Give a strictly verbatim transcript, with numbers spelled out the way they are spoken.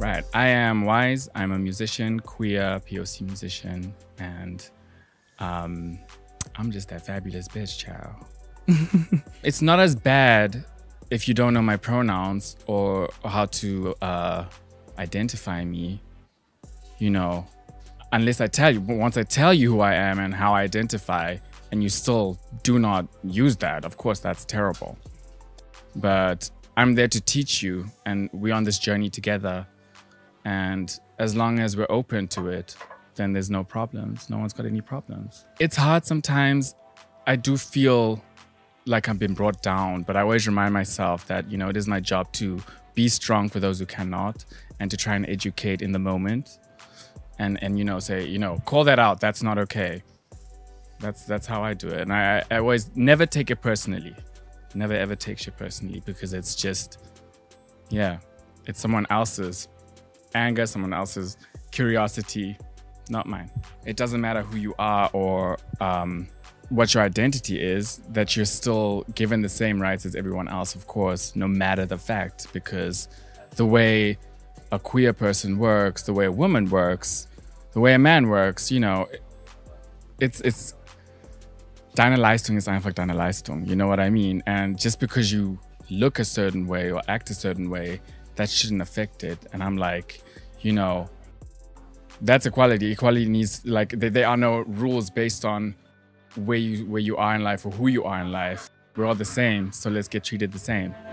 Right, I am W one ze. I'm a musician, queer P O C musician, and um, I'm just that fabulous bitch, child. It's not as bad if you don't know my pronouns or, or how to uh, identify me, you know, unless I tell you. But once I tell you who I am and how I identify, and you still do not use that, of course, that's terrible. But I'm there to teach you, and we're on this journey together. And as long as we're open to it, then there's no problems. No one's got any problems. It's hard sometimes. I do feel like I've been brought down, but I always remind myself that, you know, it is my job to be strong for those who cannot, and to try and educate in the moment. And, and you know, say, you know, call that out. That's not okay. That's, that's how I do it. And I, I always never take it personally. Never ever take shit personally, because it's just, yeah, it's someone else's anger, someone else's curiosity, not mine. It doesn't matter who you are or um, what your identity is, that you're still given the same rights as everyone else, of course, no matter the fact, because the way a queer person works, the way a woman works, the way a man works, you know, it, it's, it's, deine Leistung is einfach deine Leistung, you know what I mean? And just because you look a certain way or act a certain way, that shouldn't affect it. And I'm like, you know, that's equality. Equality needs, like, there are no rules based on where you, where you are in life or who you are in life. We're all the same, so let's get treated the same.